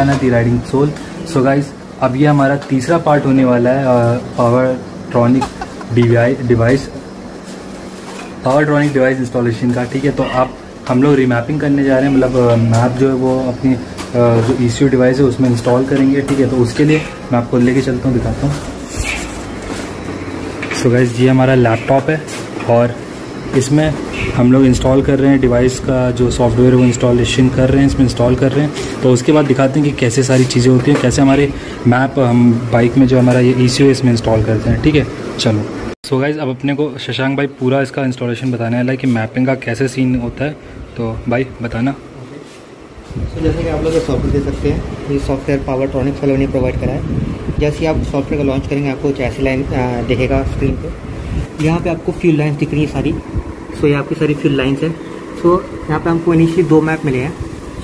Channel the riding soul. So guys, अब ये हमारा तीसरा पार्ट होने वाला है पावर ट्रॉनिक डिवाइस इंस्टॉलेशन का, ठीक है। तो आप हम लोग रीमैपिंग करने जा रहे हैं, मतलब मैप जो है वो अपनी जो ECU डिवाइस है उसमें इंस्टॉल करेंगे, ठीक है। तो उसके लिए मैं आपको लेके चलता हूँ, दिखाता हूँ। सो गाइस, ये हमारा लैपटॉप है और इसमें हम लोग इंस्टॉल कर रहे हैं डिवाइस का जो सॉफ्टवेयर है वो इंस्टॉलेशन कर रहे हैं, इसमें इंस्टॉल कर रहे हैं। तो उसके बाद दिखाते हैं कि कैसे सारी चीज़ें होती हैं, कैसे हमारे मैप हम बाइक में जो हमारा ये ECU है इसमें इंस्टॉल करते हैं, ठीक है। चलो सो गाइज, अब अपने को शशांक भाई पूरा इसका इंस्टॉलेशन बताने वाला है कि मैपिंग का कैसे सीन होता है, तो भाई बताना। सो जैसे कि आप लोग सॉफ्टवेयर दे सकते हैं, ये सॉफ्टवेयर पावर ट्रॉनिक वालों ने प्रोवाइड करा है। जैसे ही आप सॉफ्टवेयर को लॉन्च करेंगे आपको चैसी लाइन दिखेगा स्क्रीन पे, यहाँ पे आपको फ्यूल लाइंस दिख रही है सारी। सो ये आपकी सारी फ्यूल लाइंस है। सो यहाँ पे हमको इनिशियली दो मैप मिले हैं।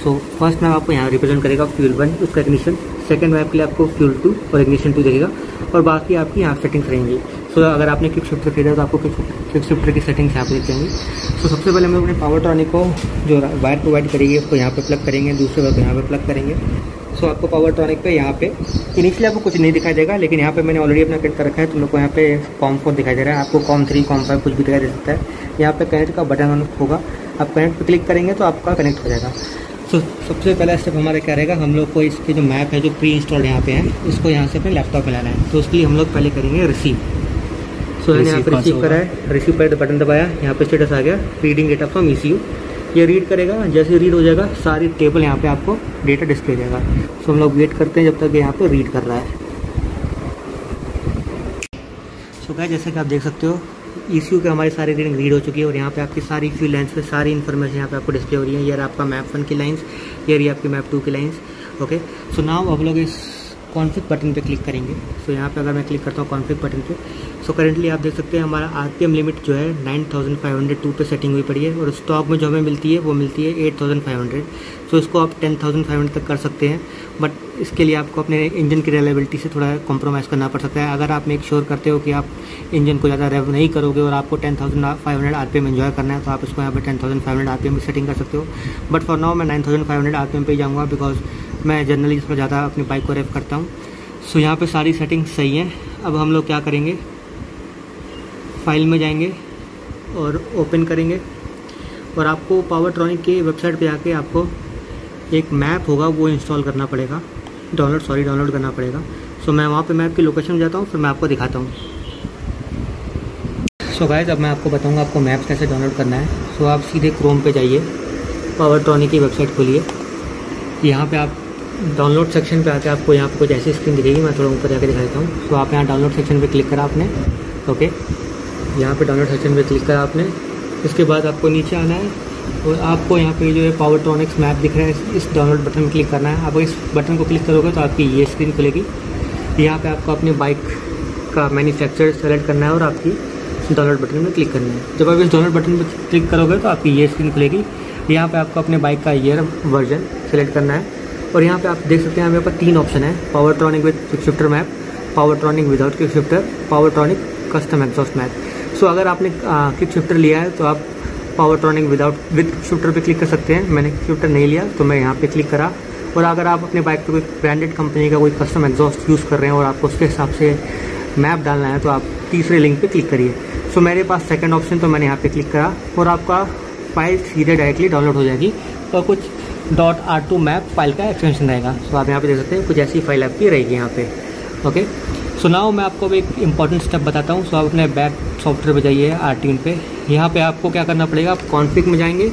सो फर्स्ट मैप आपको यहाँ रिप्रेजेंट करेगा फ्यूल 1 उसका इग्निशन, सेकंड मैप के लिए आपको फ्यूल 2 और इग्निशन 2 दिखेगा, और बाकी आपकी यहाँ सेटिंग्स रहेंगी। सो अगर आपने क्विक शिफ्टर खरीदा तो आपको क्विक शिफ्टर की सेटिंग्स यहाँ पे देख जाएंगी। सो सबसे पहले हम लोग अपने पावर ट्रॉनिक को जो वायर प्रोवाइड करेगी उसको यहाँ पर प्लग करेंगे, दूसरे वायर को यहाँ पर प्लग करेंगे। सो आपको पावर ट्रॉनिक पे यहाँ पे इनिशियली आपको कुछ नहीं दिखाई देगा, लेकिन यहाँ पे मैंने ऑलरेडी अपना कनेक्ट कर रखा है, तो लोग को यहाँ पे COM4 दिखाई दे रहा है, आपको COM3 COM5 कुछ भी दिखाई दे सकता है। यहाँ पे कनेक्ट का बटन ऑन होगा, आप कनेक्ट पे क्लिक करेंगे तो आपका कनेक्ट हो जाएगा। सो सबसे पहला स्टेप हमारा क्या रहेगा, हम लोग को इसके जो मैप है जो प्री इंस्टॉल्ड यहाँ पे है इसको यहाँ से अपने लैपटॉप में लाना है। तो उसके लिए हम लोग पहले करेंगे रिसीव। सो मैंने यहाँ पर रिसीव करा है, रिसीव पर बटन दबाया, यहाँ पर स्टेटस आ गया रीडिंग डेटा फ्रॉम ECU। ये रीड करेगा, जैसे रीड हो जाएगा सारी टेबल यहाँ पे आपको डेटा डिस्प्ले हो जाएगा। सो हम लोग वेट करते हैं जब तक यहाँ पे रीड कर रहा है। सो गाइस, जैसे कि आप देख सकते हो ECU के हमारी सारी रीडिंग रीड हो चुकी है, और यहाँ पे आपकी सारी फ्यूल लाइंस पे सारी इन्फॉर्मेशन यहाँ पे आपको डिस्प्ले हो रही है। ये आपका मैप 1 की लाइंस, ये आपकी मैप 2 की लाइंस। ओके, सो नाउ आप लोग इस कॉन्फ़िग बटन पे क्लिक करेंगे। सो यहाँ पे अगर मैं क्लिक करता हूँ कॉन्फ़िग बटन पे, सो करेंटली आप देख सकते हैं हमारा RPM लिमिट जो है 9502 पे सेटिंग हुई पड़ी है, और स्टॉक में जो हमें मिलती है वो मिलती है 8500। सो इसको आप 10500 तक कर सकते हैं, बट इसके लिए आपको अपने इंजन की रिलायबिलिटी से थोड़ा कॉम्प्रोमाइज़ करना पड़ सकता है। अगर आप मेक श्योर करते हो कि आप इंजन को ज़्यादा रेव नहीं करोगे और आपको 10500 RPM एंजॉय करना है, तो आप इसको यहाँ पर 10500 RPM की सेटिंग कर सकते हो। बट फॉर नाउ मैं 9500 RPM पर जाऊँगा, बिकॉज मैं जनरली इसमें ज़्यादा अपनी बाइक को रेव करता हूँ। सो यहाँ पे सारी सेटिंग्स सही हैं। अब हम लोग क्या करेंगे, फाइल में जाएंगे और ओपन करेंगे, और आपको पावर ट्रॉनिक की वेबसाइट पे आके आपको एक मैप होगा वो इंस्टॉल करना पड़ेगा, डाउनलोड करना पड़ेगा। सो मैं वहाँ पे मैप की लोकेशन में जाता हूँ, फिर मैं आपको दिखाता हूँ। सो गाइस, अब मैं आपको बताऊँगा आपको मैप कैसे डाउनलोड करना है। सो आप सीधे क्रोम पर जाइए, पावर ट्रॉनिक की वेबसाइट खोलिए। यहाँ पर आप डाउनलोड सेक्शन पे आके आपको यहाँ पे कुछ ऐसी स्क्रीन दिखेगी, मैं थोड़ा ऊपर जाके दिखा देता हूँ। तो आप यहाँ डाउनलोड सेक्शन पे क्लिक करा आपने, ओके, यहाँ पे डाउनलोड सेक्शन पे क्लिक करा आपने। इसके बाद आपको नीचे आना है और आपको यहाँ पे जो है पावर ट्रॉनिक्स मैप दिख रहा है, इस डाउनलोड बटन में क्लिक करना है। आप इस बटन को क्लिक करोगे तो आपकी ये स्क्रीन खुलेगी। यहाँ पर आपको अपनी बाइक का मैन्युफैक्चरर सेलेक्ट करना है और आपकी डाउनलोड बटन में क्लिक करना है। जब आप इस डाउनलोड बटन पर क्लिक करोगे तो आपकी ये स्क्रीन खुलेगी। यहाँ पर आपको अपने बाइक का ईयर वर्जन सेलेक्ट करना है, और यहाँ पे आप देख सकते हैं हमारे पास 3 ऑप्शन है, power tronic with quick shifter map, power tronic without quick shifter, power tronic custom exhaust map. So अगर आपने क्विक शिफ्टर लिया है तो आप power tronic with quick shifter पे क्लिक कर सकते हैं। मैंने क्विक शिफ्टर नहीं लिया तो मैं यहाँ पे क्लिक करा, और अगर आप अपने बाइक पर कोई ब्रांडेड कंपनी का कोई कस्टम एग्जॉस्ट यूज़ कर रहे हैं और आपको उसके हिसाब से मैप डालना है तो आप तीसरे लिंक पर क्लिक करिए। सो मेरे पास सेकेंड ऑप्शन, तो मैंने यहाँ पर क्लिक करा और आपका फाइल सीधे डायरेक्टली डाउनलोड हो जाएगी। और कुछ .R2 मैप फाइल का एक्सटेंशन रहेगा। सो आप यहाँ पे देख सकते हैं कुछ ऐसी फाइल आपकी रहेगी यहाँ पे, ओके। सो नाउ मैं आपको एक इंपॉर्टेंट स्टेप बताता हूँ। सो आप अपने बैक सॉफ्टवेयर पे जाइए RTM पे, यहाँ पे आपको क्या करना पड़ेगा, आप कॉन्फ़िग में जाएंगे,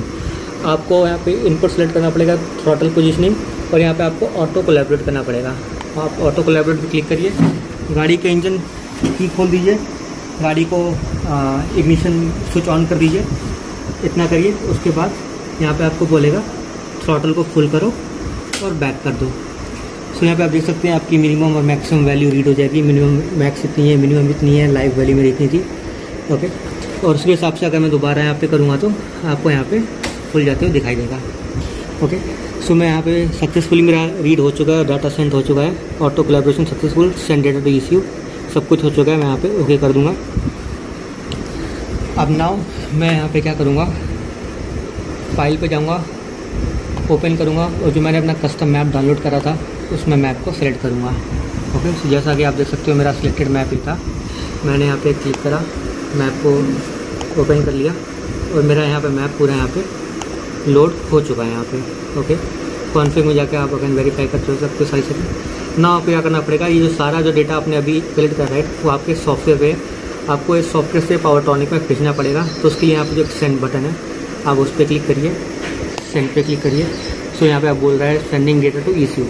आपको यहाँ पे इनपुट सेलेक्ट करना पड़ेगा, थ्रॉटल पोजिशनिंग, और यहाँ पर आपको ऑटो कोलैबोरेट करना पड़ेगा। आप ऑटो कोलैबोरेट पर क्लिक करिए, गाड़ी के इंजन की खोल दीजिए, गाड़ी को इग्निशन स्विच ऑन कर दीजिए, इतना करिए। उसके बाद यहाँ पर आपको बोलेगा थ्रॉटल को फुल करो और बैक कर दो। सो यहाँ पे आप देख सकते हैं आपकी मिनिमम और मैक्सिमम वैल्यू रीड हो जाएगी। मिनिमम मैक्स इतनी है, मिनिमम इतनी है, लाइव वैल्यू मेरी इतनी थी, ओके। और उसके हिसाब से अगर मैं दोबारा यहाँ पे करूँगा तो आपको यहाँ पे फुल जाते हुए दिखाई देगा, ओके। सो मैं यहाँ पे सक्सेसफुली मेरा रीड हो चुका है, डाटा सेंड हो चुका है, auto collaboration successful, send data to ECU, सब कुछ हो चुका है। मैं यहाँ पर ओके कर दूँगा। अब नाउ मैं यहाँ पर क्या करूँगा, फाइल पर जाऊँगा, ओपन करूँगा और जो मैंने अपना कस्टम मैप डाउनलोड करा था उसमें मैप को सेलेक्ट करूँगा। ओके, तो जैसा कि आप देख सकते हो मेरा सिलेक्टेड मैप ही था। मैंने यहाँ पे क्लिक करा, मैप को ओपन कर लिया और मेरा यहाँ पे मैप पूरा यहाँ पे लोड हो चुका है यहाँ पे। ओके, कॉन्फिग में जाके आप अगेन वेरीफाई कर सकते हो सारी चीज़ें। ना आपको क्या करना पड़ेगा, ये जो सारा जो डेटा आपने अभी कलेक्ट करा है वो आपके सॉफ्टवेयर पे, आपको इस सॉफ्टवेयर से पावर ट्रॉनिक में भेजना पड़ेगा। तो उसके लिए यहाँ पर जो सेंड बटन है आप उस पर क्लिक करिए, सेंड पे क्लिक करिए। सो यहाँ पे आप बोल रहा है sending data to ECU।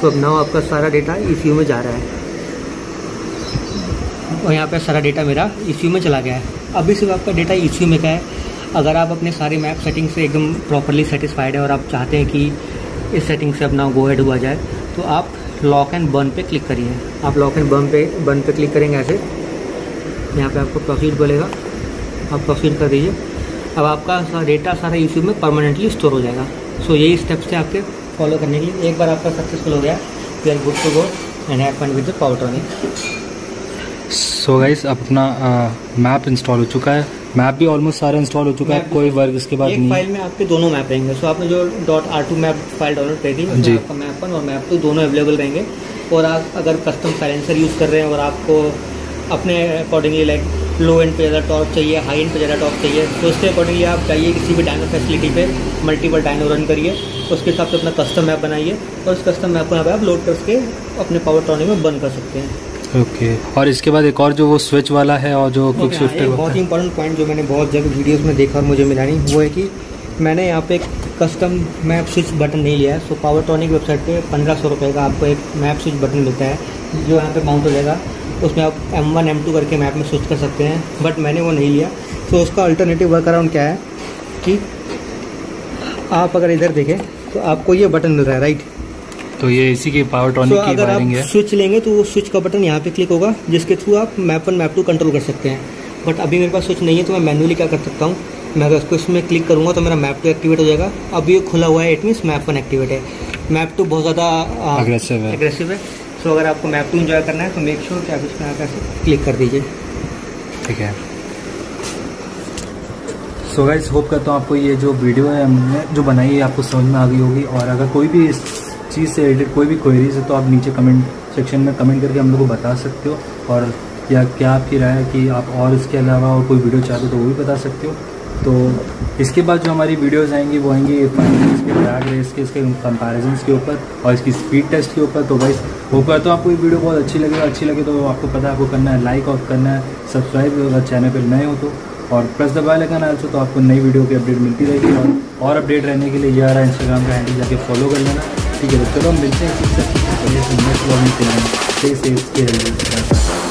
So अब नाउ आपका सारा डेटा ECU में जा रहा है और यहाँ पे सारा डेटा मेरा ECU में चला गया है। अभी सिर्फ आपका डेटा ECU में का है। अगर आप अपने सारे मैप सेटिंग से एकदम प्रॉपरली सेटिस्फाइड है और आप चाहते हैं कि इस सेटिंग से अब नाउ गो हेड हुआ जाए तो आप लॉक एंड बर्न पे क्लिक करिए। आप लॉक एंड बर्न पे क्लिक करेंगे ऐसे, यहाँ पर आपको प्रोसीड बोलेगा, आप प्रोसीड कर दीजिए। अब आपका डेटा सारा ECU में परमानेंटली स्टोर हो जाएगा। सो यही स्टेप्स थे आपके फॉलो करने के लिए। एक बार आपका सक्सेसफुल हो गया, we are good to go and have fun with the power tronic. So guys, अब अपना मैप इंस्टॉल हो चुका है। मैप भी ऑलमोस्ट सारा इंस्टॉल हो चुका है, कोई वर्क इसके बाद नहीं। फाइल में आपके दोनों मैप रहेंगे। सो आपने जो .r2 मैप फाइल डाउनलोड करी थी, आपका मैप 1 और मैप 2 दोनों अवेलेबल रहेंगे। और आप अगर कस्टम साइलेंसर यूज़ कर रहे हैं और आपको अपने अकॉर्डिंगली लाइक लो एंड पे ज़्यादा टॉर्क चाहिए, हाई एंड पे ज़्यादा टॉर्क चाहिए, तो उसके अकॉर्डिंगली आप जाइए किसी भी डायनो फैसिलिटी पे, मल्टीपल डायनो रन करिए, उसके हिसाब से अपना कस्टम मैप बनाइए और उस कस्टम मैप को यहाँ पर आप लोड करके अपने पावर ट्रॉनिक में बंद कर सकते हैं। ओके, और इसके बाद एक और जो वो स्विच वाला है और जो क्विक शिफ्ट है, बहुत ही इंपॉर्टेंट पॉइंट जो मैंने बहुत जगह वीडियोज़ में देखा और मुझे मिला नहीं, वो है कि मैंने यहाँ पे एक कस्टम मैप स्विच बटन नहीं लिया है। सो पावर ट्रॉनिक वेबसाइट पे 1500 रुपये का आपको एक मैप स्विच बटन मिलता है जो यहाँ पे माउंट हो जाएगा। उसमें आप M1 M2 करके मैप में स्विच कर सकते हैं, बट मैंने वो नहीं लिया। तो उसका अल्टरनेटिव वर्क अराउंड क्या है कि आप अगर इधर देखें तो आपको ये बटन मिल रहा है, राइट। तो ये इसी के पावर ट्रॉनिक की वायरिंग है। स्विच लेंगे तो वो स्विच का बटन यहाँ पे क्लिक होगा जिसके थ्रू आप मैप 1 मैप 2 कंट्रोल कर सकते हैं। बट अभी मेरे पास स्विच नहीं है तो मैं मैनुअली क्या कर सकता हूँ, मैं अगर उसको इसमें क्लिक करूँगा तो मेरा मैप 2 एक्टिवेट हो जाएगा। अब ये खुला हुआ है, इट मीन्स मैप 1 एक्टिवेट है। मैप 2 बहुत ज़्यादा एग्रेसिव है। तो अगर आपको मैप 2 इंजॉय करना है तो मेक श्योर कि आप इसमें आकर क्लिक कर दीजिए। ठीक है। सो गाइस, होप करता हूँ आपको ये जो वीडियो है हमने जो बनाई है आपको समझ में आ गई होगी। और अगर कोई भी इस चीज़ से रिलेटेड कोई भी क्वेरीज है तो आप नीचे कमेंट सेक्शन में कमेंट करके हम लोग को बता सकते हो। और या क्या आपकी राय है कि आप और इसके अलावा और कोई वीडियो चाहते हो तो वो भी बता सकते हो। तो इसके बाद जो हमारी वीडियोस आएंगी वो आएंगी इसके ड्रैग रेस के, इसके कंपैरिजन्स के ऊपर और इसकी स्पीड टेस्ट के ऊपर। तो भाई होप करता हूँ आपको ये वीडियो बहुत अच्छी लगे। अच्छी लगे तो आपको पता है आपको करना है लाइक और करना है सब्सक्राइब अगर चैनल पर नए हो तो, और press the bell icon also, तो आपको नई वीडियो की अपडेट मिलती रहेगी। और अपडेट रहने के लिए यह रहा इंस्टाग्राम का हैंडल, जाके फॉलो कर लेना। ठीक है, तो चलो हम मिलते हैं।